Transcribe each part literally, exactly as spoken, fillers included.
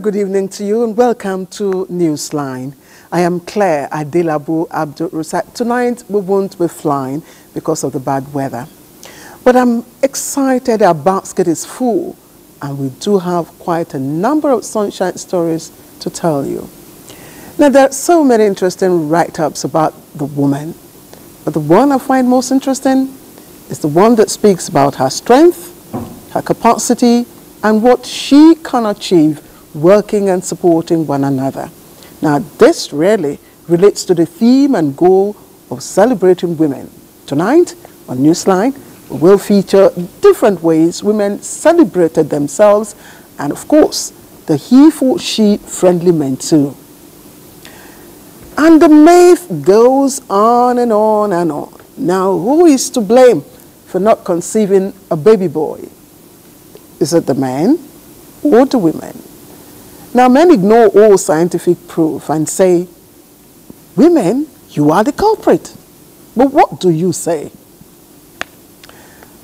Good evening to you and welcome to Newsline. I am Claire Adelabu Abdu-Rusat. Tonight we won't be flying because of the bad weather. But I'm excited, our basket is full and we do have quite a number of sunshine stories to tell you. Now there are so many interesting write-ups about the woman, but the one I find most interesting is the one that speaks about her strength, her capacity and what she can achieve working and supporting one another. Now this really relates to the theme and goal of celebrating women. Tonight on Newsline we will feature different ways women celebrated themselves and of course the he for she friendly men too. And the myth goes on and on and on. Now who is to blame for not conceiving a baby boy? Is it the man or the women? Now, men ignore all scientific proof and say, women, you are the culprit. But what do you say?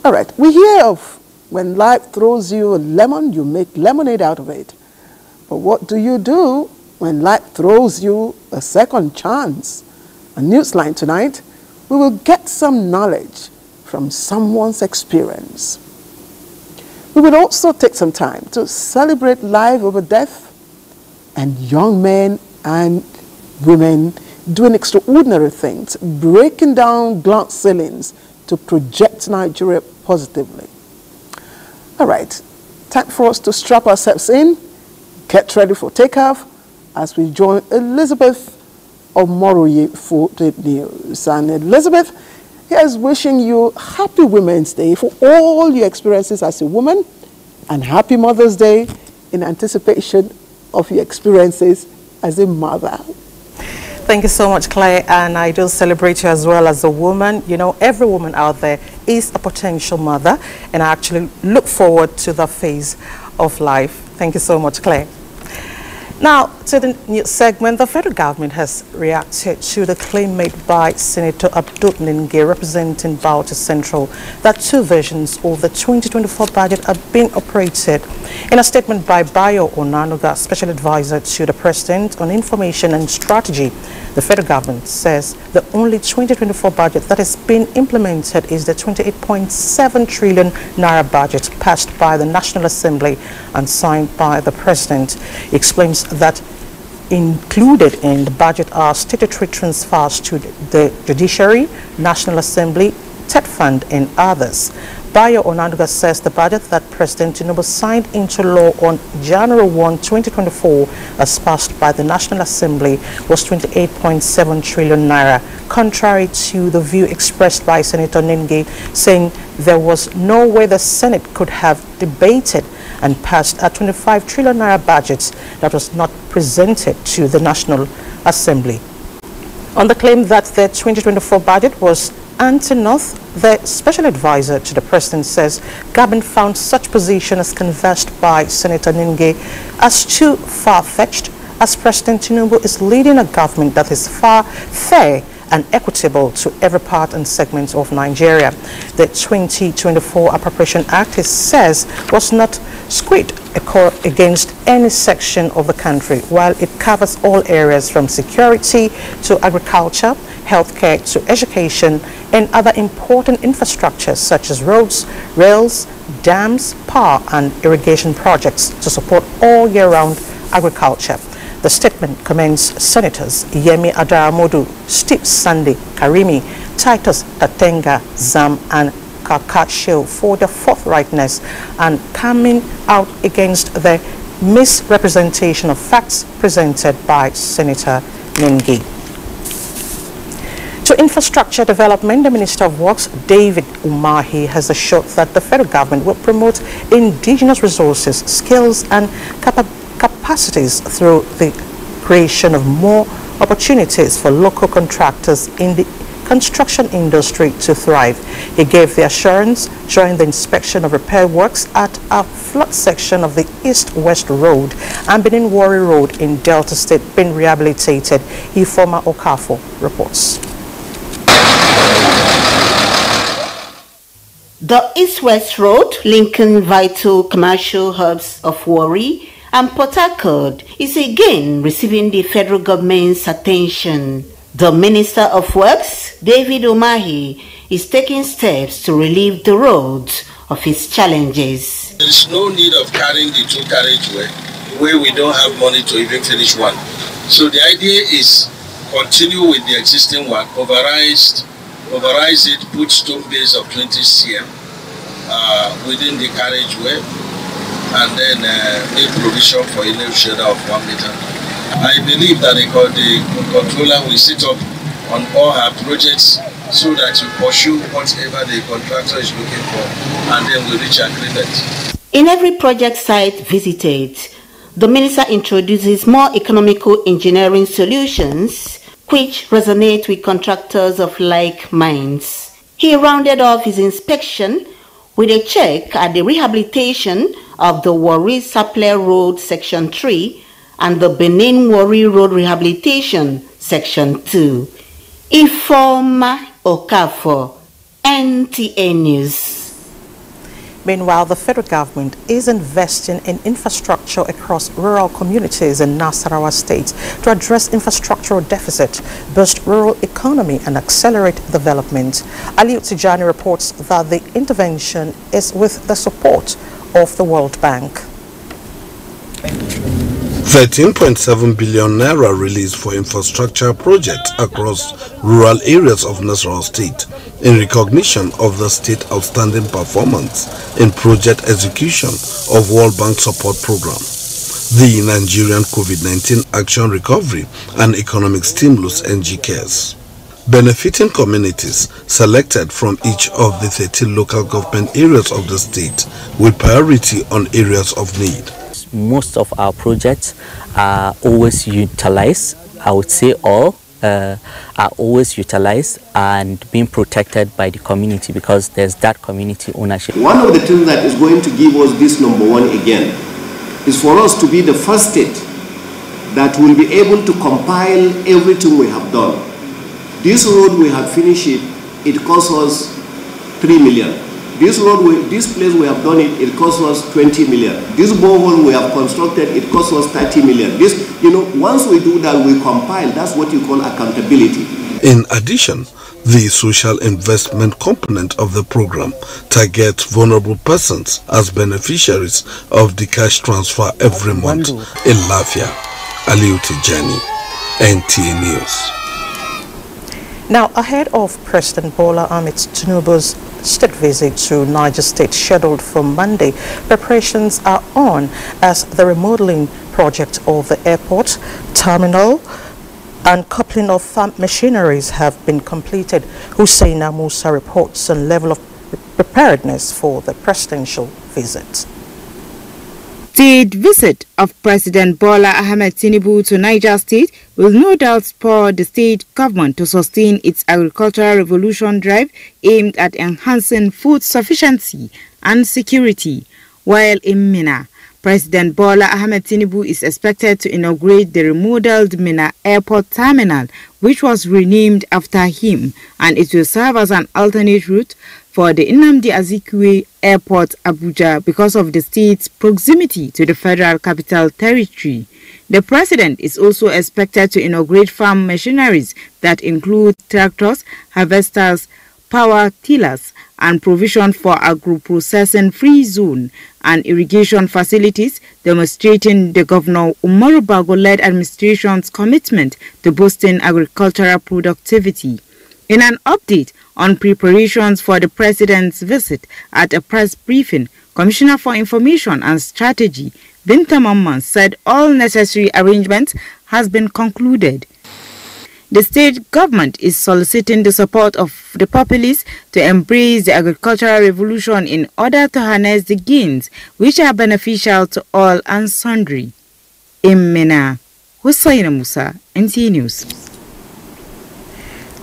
All right, we hear of when life throws you a lemon, you make lemonade out of it. But what do you do when life throws you a second chance? On Newsline tonight, we will get some knowledge from someone's experience. We will also take some time to celebrate life over death, and young men and women doing extraordinary things, breaking down glass ceilings to project Nigeria positively. All right, time for us to strap ourselves in, get ready for takeoff as we join Elizabeth Omoroyi for the news. And Elizabeth, here's wishing you happy Women's Day for all your experiences as a woman, and happy Mother's Day in anticipation of your experiences as a mother. Thank you so much, Claire, and I do celebrate you as well as a woman. You know, every woman out there is a potential mother, and I actually look forward to that phase of life. Thank you so much, Claire. Now, to the new segment, the federal government has reacted to the claim made by Senator Abdul Nenge, representing Bauta Central, that two versions of the twenty twenty-four budget are being operated. In a statement by Bayo Onanuga, special advisor to the president on information and strategy, the federal government says the only twenty twenty-four budget that is being implemented is the twenty-eight point seven trillion naira budget passed by the National Assembly and signed by the president. He explains that included in the budget are statutory transfers to the judiciary, National Assembly, TET Fund and others. Bayo Onanuga says the budget that President Tinubu signed into law on January first, twenty twenty-four, as passed by the National Assembly, was twenty-eight point seven trillion naira, contrary to the view expressed by Senator Nenge, saying there was no way the Senate could have debated and passed a twenty-five trillion naira budget that was not presented to the National Assembly. On the claim that the twenty twenty-four budget was anti-North, the special advisor to the president says government found such position as canvassed by Senator Nenge as too far-fetched, as President Tinubu is leading a government that is far fair and equitable to every part and segment of Nigeria. The twenty twenty-four Appropriation Act, he says, was not squared against any section of the country, while it covers all areas from security to agriculture, healthcare to education, and other important infrastructure such as roads, rails, dams, power and irrigation projects to support all year-round agriculture. The statement commends Senators Yemi Adaramodu, Steve Sandy Karimi, Titus Atenga, Zam and Kakashio for their forthrightness and coming out against the misrepresentation of facts presented by Senator Nenge. To infrastructure development, the Minister of Works, David Umahi, has assured that the federal government will promote indigenous resources, skills and capabilities capacities through the creation of more opportunities for local contractors in the construction industry to thrive. He gave the assurance during the inspection of repair works at a flood section of the East West Road and Benin-Warri Road in Delta State being rehabilitated. Ifeoma Okafor reports. The East West Road, linking vital commercial hubs of Warri and Port Harcourt, is again receiving the federal government's attention. The Minister of Works, David Umahi, is taking steps to relieve the roads of its challenges. There is no need of carrying the two carriageway where we don't have money to even finish one. So the idea is continue with the existing one, overrides, overrides it, put stone base of twenty centimeters uh, within the carriageway, and then uh, make provision for a level shader of one meter. I believe that the, the controller will sit up on all her projects so that you pursue whatever the contractor is looking for, and then we reach agreement. In every project site visited, the minister introduces more economical engineering solutions which resonate with contractors of like minds. He rounded off his inspection with a check at the rehabilitation of the Warri-Sapele Road Section three and the Benin-Warri Road Rehabilitation Section two. Ifeoma Okafor, N T A News. Meanwhile, the federal government is investing in infrastructure across rural communities in Nasarawa State to address infrastructural deficit, boost rural economy, and accelerate development. Aliu Tijani reports that the intervention is with the support of the World Bank. thirteen point seven billion naira released for infrastructure projects across rural areas of Nasarawa State in recognition of the state outstanding performance in project execution of World Bank support program, the Nigerian COVID nineteen Action Recovery and Economic Stimulus N G CARES. Benefiting communities selected from each of the thirteen local government areas of the state with priority on areas of need. Most of our projects are always utilized, I would say all uh, are always utilized and being protected by the community because there's that community ownership. One of the things that is going to give us this number one again is for us to be the first state that will be able to compile everything we have done. This road we have finished it, it cost us three million. This road, we, this place we have done it, it cost us twenty million. This borehole we have constructed, it cost us thirty million. This, you know, once we do that, we compile. That's what you call accountability. In addition, the social investment component of the program targets vulnerable persons as beneficiaries of the cash transfer every month in LAFIA. Aliu Tijani, N T A News. Now, ahead of President Bola Ahmed Tinubu's state visit to Niger State scheduled for Monday, preparations are on as the remodeling project of the airport, terminal, and coupling of farm machineries have been completed. Husseina Musa reports on level of preparedness for the presidential visit. The visit of President Bola Ahmed Tinubu to Niger State will no doubt spur the state government to sustain its agricultural revolution drive aimed at enhancing food sufficiency and security. While in Minna, President Bola Ahmed Tinubu is expected to inaugurate the remodeled Minna Airport Terminal, which was renamed after him, and it will serve as an alternate route for the Nnamdi Azikiwe Airport, Abuja, because of the state's proximity to the Federal Capital Territory. The president is also expected to inaugurate farm machineries that include tractors, harvesters, power tillers, and provision for agro-processing-free zone and irrigation facilities, demonstrating the Governor Umaru Bago-led administration's commitment to boosting agricultural productivity. In an update on preparations for the president's visit at a press briefing, Commissioner for Information and Strategy, Binta Mamman, said all necessary arrangements has been concluded. The state government is soliciting the support of the populace to embrace the agricultural revolution in order to harness the gains which are beneficial to all and sundry. In Minna, Hussein Musa, N T A News.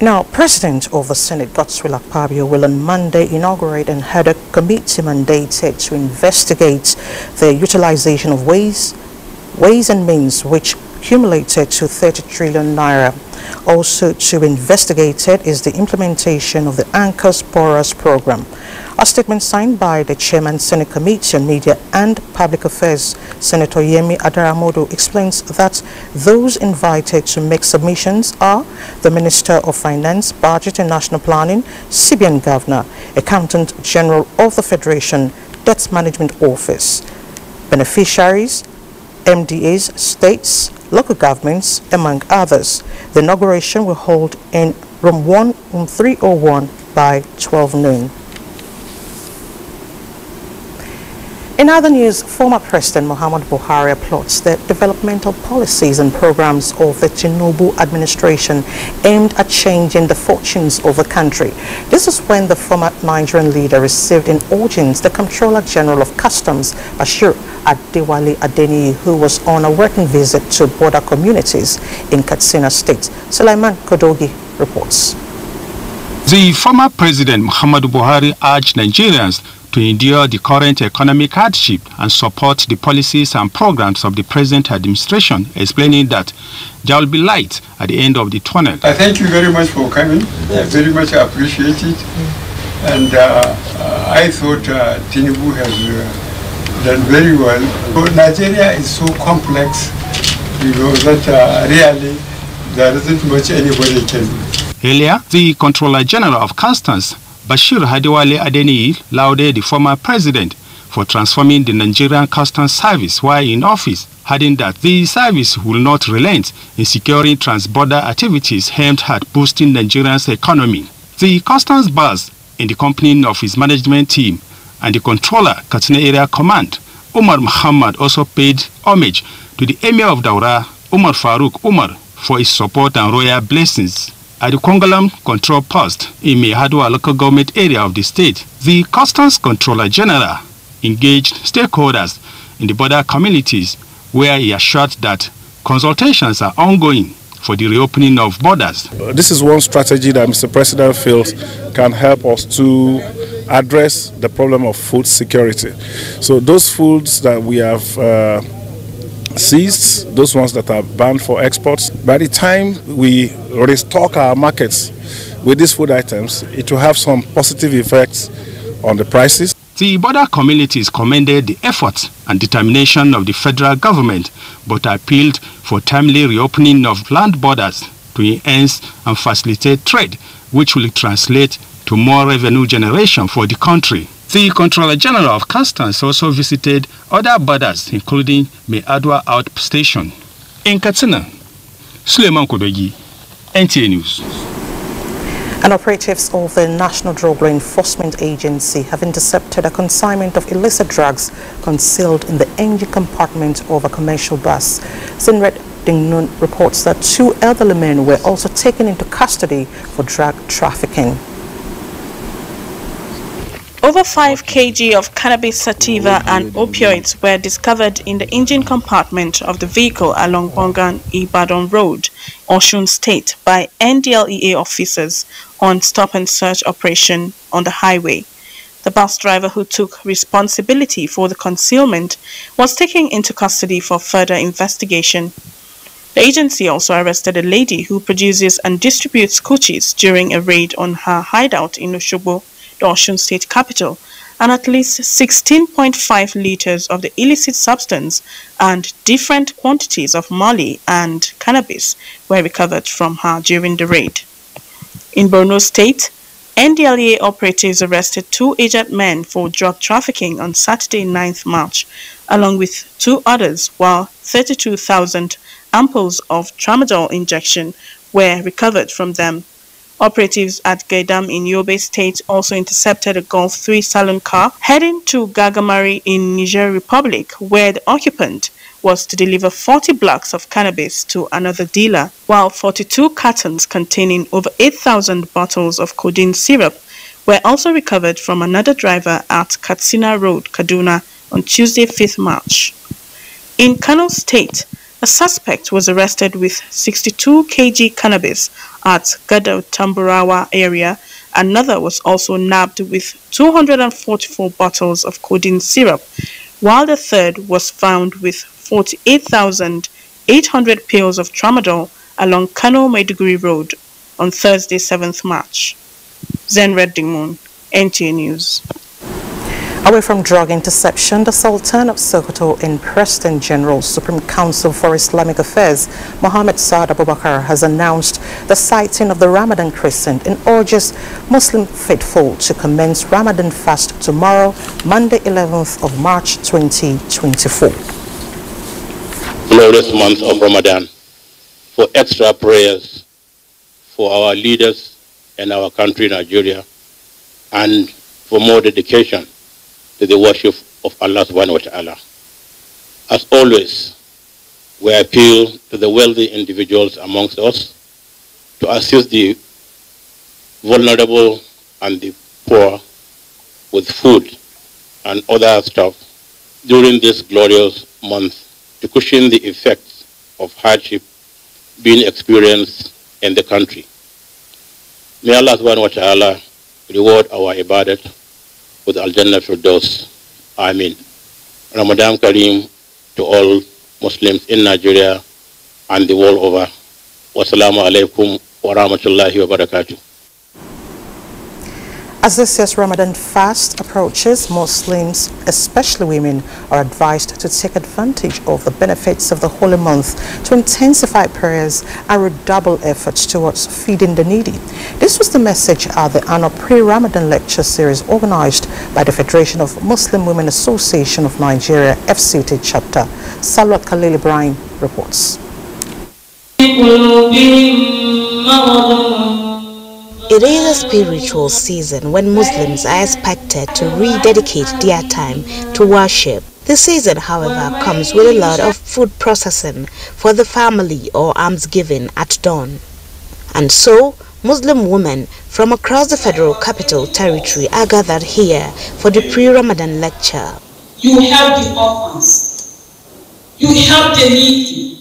Now, President of the Senate, Godswill Akpabio, will on Monday inaugurate and head a committee mandated to investigate the utilization of ways, ways and means which accumulated to thirty trillion naira. Also to investigate it is the implementation of the Anchors Borrowers Program. A statement signed by the Chairman, Senate Committee on Media and Public Affairs, Senator Yemi Adaramodu, explains that those invited to make submissions are the Minister of Finance, Budget and National Planning, C B N Governor, Accountant General of the Federation, Debt Management Office, beneficiaries, M D As, states, local governments, among others. The inauguration will hold in room one, room three oh one by twelve noon. In other news, former President Muhammadu Buhari applauds the developmental policies and programs of the Tinubu administration aimed at changing the fortunes of the country. This is when the former Nigerian leader received in audience the Comptroller General of Customs, Bashir Adewale Adeniyi, who was on a working visit to border communities in Katsina State. Suleiman Kodogi reports. The former President Muhammadu Buhari urged Nigerians to endure the current economic hardship and support the policies and programs of the present administration, explaining that there will be light at the end of the tunnel. I thank you very much for coming. I very much appreciate it. And uh, I thought uh, Tinubu has uh, done very well. But Nigeria is so complex, you know, that uh, really there isn't much anybody can do. Earlier, the Comptroller General of Customs, Bashir Adewale Adeniyi, lauded the former president for transforming the Nigerian Customs Service while in office, adding that the service will not relent in securing transborder activities aimed at boosting Nigeria's economy. The customs bars, in the company of his management team and the Comptroller Katsina Area Command, Umar Muhammad, also paid homage to the Emir of Daura, Umar Farouk Umar, for his support and royal blessings. At the Kongolam Control Post in Mai'Adua local government area of the state, the Customs Controller General engaged stakeholders in the border communities, where he assured that consultations are ongoing for the reopening of borders. This is one strategy that Mister President feels can help us to address the problem of food security. So those foods that we have uh, seized, those ones that are banned for exports, by the time we restock our markets with these food items, it will have some positive effects on the prices. The border communities commended the efforts and determination of the federal government, but appealed for timely reopening of land borders to enhance and facilitate trade, which will translate to more revenue generation for the country. The Comptroller General of Customs also visited other borders, including Mai'Adua Outstation. In Katsina, Suleiman Kodogi, N T A News. And operatives of the National Drug Enforcement Agency have intercepted a consignment of illicit drugs concealed in the engine compartment of a commercial bus. Sinred Dingnun reports that two elderly men were also taken into custody for drug trafficking. Over five kilograms of cannabis sativa and opioids were discovered in the engine compartment of the vehicle along Bongan-Ibadan Road, Osun State, by N D L E A officers on stop-and-search operation on the highway. The bus driver, who took responsibility for the concealment, was taken into custody for further investigation. The agency also arrested a lady who produces and distributes kuchis during a raid on her hideout in Oshobo, the Osun State capital, and at least sixteen point five liters of the illicit substance and different quantities of Molly and cannabis were recovered from her during the raid. In Borno State, N D L E A operatives arrested two aged men for drug trafficking on Saturday, ninth March, along with two others, while thirty-two thousand ampoules of tramadol injection were recovered from them. Operatives at Gaidam in Yobe State also intercepted a Golf three saloon car heading to Gagamari in Niger Republic, where the occupant was to deliver forty blocks of cannabis to another dealer, while forty-two cartons containing over eight thousand bottles of codeine syrup were also recovered from another driver at Katsina Road, Kaduna, on Tuesday, fifth March. In Kano State, A suspect was arrested with sixty-two kilograms cannabis at Gada Tamburawa area. Another was also nabbed with two hundred forty-four bottles of codeine syrup, while the third was found with forty-eight thousand eight hundred pills of tramadol along Kano Maiduguri Road on Thursday, seventh March. Zenred Dingmoon, N T A News. Away from drug interception, the Sultan of Sokoto and President General Supreme Council for Islamic Affairs, Mohammed Saad Abubakar, has announced the sighting of the Ramadan crescent and urges Muslim faithful to commence Ramadan fast tomorrow, Monday, eleventh of March, twenty twenty-four. Glorious month of Ramadan, for extra prayers for our leaders and our country, Nigeria, and for more dedication to the worship of Allah subhanahu wa ta'ala. As always, we appeal to the wealthy individuals amongst us to assist the vulnerable and the poor with food and other stuff during this glorious month to cushion the effects of hardship being experienced in the country. May Allah subhanahu wa ta'ala reward our ibadat with Al-Jannah Firdaus. Ameen. Ramadan Kareem to all Muslims in Nigeria and the world over. Wassalamu alaikum wa rahmatullahi wa barakatuh. As this year's Ramadan fast approaches, Muslims, especially women, are advised to take advantage of the benefits of the holy month to intensify prayers and redouble efforts towards feeding the needy. This was the message at the annual pre-Ramadan lecture series organized by the Federation of Muslim Women Association of Nigeria, F C T chapter. Salwa Khalil Ibrahim reports. It is a spiritual season when Muslims are expected to rededicate their time to worship. The season, however, comes with a lot of food processing for the family or almsgiving at dawn. And so, Muslim women from across the Federal Capital Territory are gathered here for the pre-Ramadan lecture. You help the orphans, you help the needy,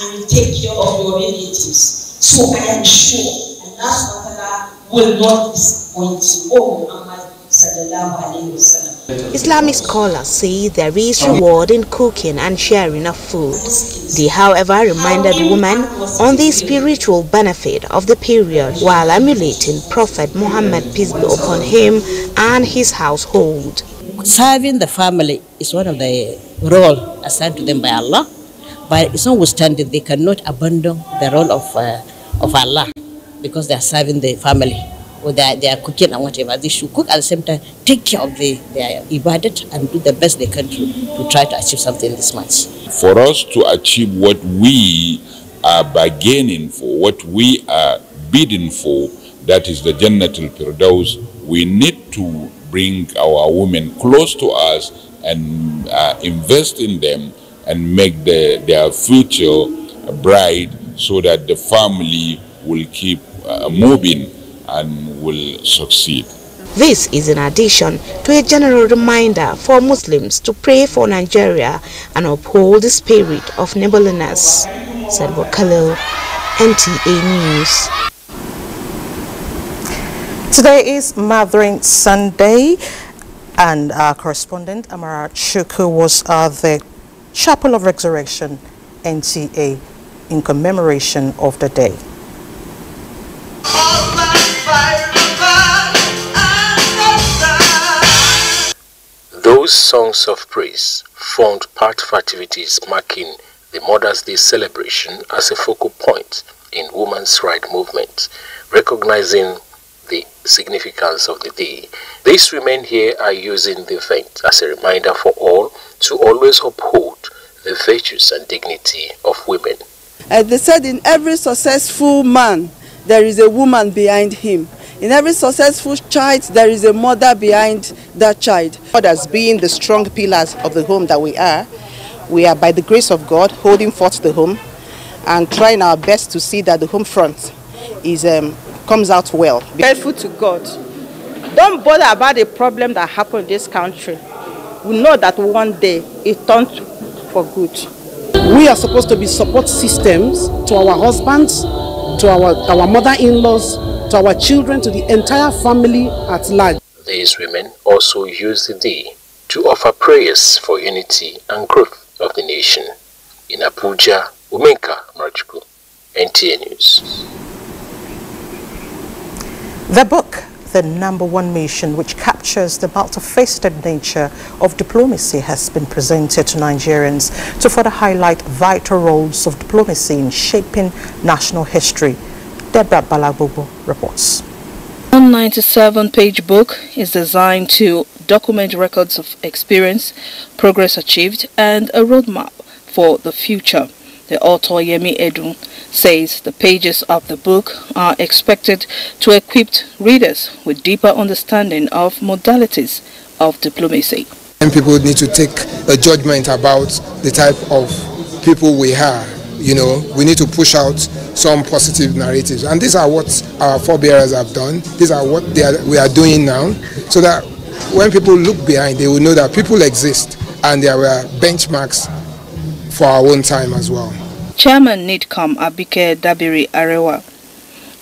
and you take care of your relatives. So I am sure that's what Allah will not disappoint you, O Muhammad sallallahu alayhi wa sallam. Islamic scholars say there is reward in cooking and sharing of food. They, however, reminded women on the spiritual benefit of the period while emulating Prophet Muhammad, peace be upon him, and his household. Serving the family is one of the roles assigned to them by Allah, but it's notwithstanding they cannot abandon the role of, uh, of Allah, because they are serving the family, or they are, they are cooking and whatever. They should cook at the same time, take care of the, their ibadat, and do the best they can to, to try to achieve something this much. For us to achieve what we are bargaining for, what we are bidding for, that is the Jannatul Firdaus, we need to bring our women close to us and uh, invest in them and make the, their future bright, so that the family will keep uh, moving and will succeed. This is in addition to a general reminder for Muslims to pray for Nigeria and uphold the spirit of neighborliness. Sadwa Khalil, N T A News. Today is Mothering Sunday, and our correspondent Amara Chuku was at the Chapel of Resurrection, N T A, in commemoration of the day. Those songs of praise formed part of activities marking the Mother's Day celebration as a focal point in women's rights movement, recognizing the significance of the day. These women here are using the event as a reminder for all to always uphold the virtues and dignity of women. As they said, in every successful man, there is a woman behind him. In every successful child, there is a mother behind that child. Mothers, being the strong pillars of the home that we are, we are by the grace of God holding forth the home and trying our best to see that the home front is, um, comes out well. Be grateful to God. Don't bother about the problem that happened in this country. We know that one day it turns for good. We are supposed to be support systems to our husbands, to our, our mother-in-laws, to our children, to the entire family at large. These women also used the day to offer prayers for unity and growth of the nation. In Abuja, Umenka Marchukwu, N T A News. The book, The Number One Mission, which captures the multifaceted nature of diplomacy, has been presented to Nigerians to further highlight vital roles of diplomacy in shaping national history. Deborah Balagogo reports. The ninety-seven page book is designed to document records of experience, progress achieved, and a roadmap for the future. The author, Yemi Edun, says the pages of the book are expected to equip readers with deeper understanding of modalities of diplomacy. And people need to take a judgment about the type of people we are. You know, we need to push out some positive narratives, and these are what our forebearers have done. These are what they are, we are doing now, so that when people look behind, they will know that people exist and there were benchmarks for our own time as well. Chairman Nidcom Abike Dabiri Arewa,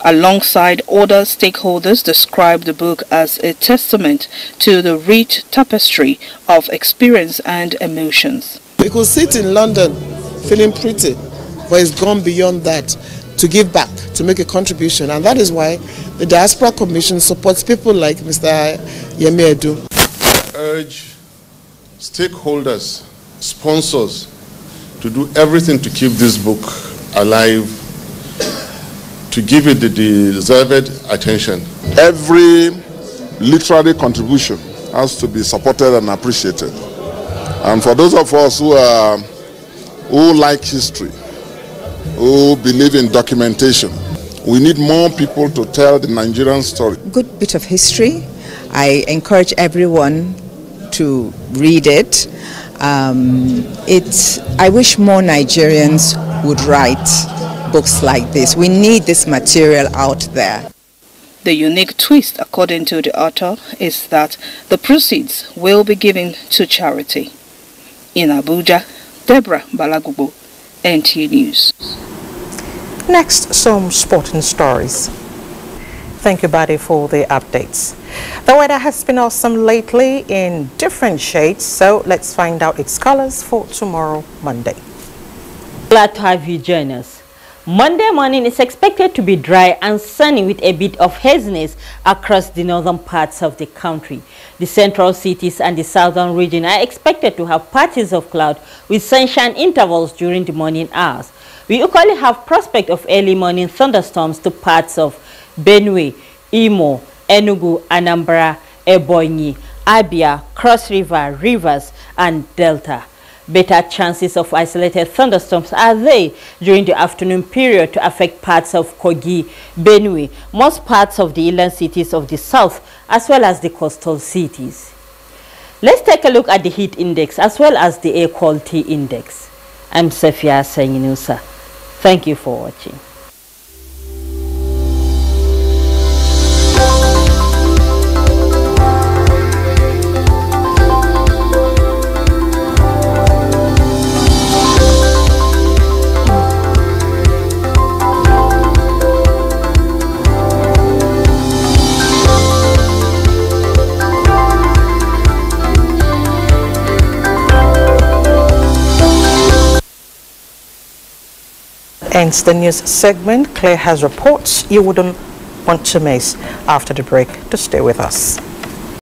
alongside other stakeholders, described the book as a testament to the rich tapestry of experience and emotions. We could sit in London feeling pretty, but it's gone beyond that to give back, to make a contribution, and that is why the Diaspora Commission supports people like Mister Yemi Edun. I urge stakeholders, sponsors, to do everything to keep this book alive, to give it the deserved attention. Every literary contribution has to be supported and appreciated. And for those of us who are who like history, who believe in documentation, we need more people to tell the Nigerian story. Good bit of history. I encourage everyone to read it. Um, it's, I wish more Nigerians would write books like this. We need this material out there. The unique twist, according to the author, is that the proceeds will be given to charity. In Abuja, Deborah Balagubo, N T A News. Next, some sporting stories. Thank you, Buddy, for the updates. The weather has been awesome lately in different shades, so let's find out its colors for tomorrow, Monday. Glad to have you join us. Monday morning is expected to be dry and sunny with a bit of haziness across the northern parts of the country. The central cities and the southern region are expected to have patches of cloud with sunshine intervals during the morning hours. We equally have prospect of early morning thunderstorms to parts of Benue, Imo, Enugu, Anambra, Ebonyi, Abia, Cross River, Rivers, and Delta. Better chances of isolated thunderstorms are there during the afternoon period to affect parts of Kogi, Benue, most parts of the inland cities of the south, as well as the coastal cities. Let's take a look at the heat index as well as the air quality index. I'm Safia Sanyinusa. Thank you for watching. Ends the news segment. Claire has reports you wouldn't want to miss. After the break, to stay with us.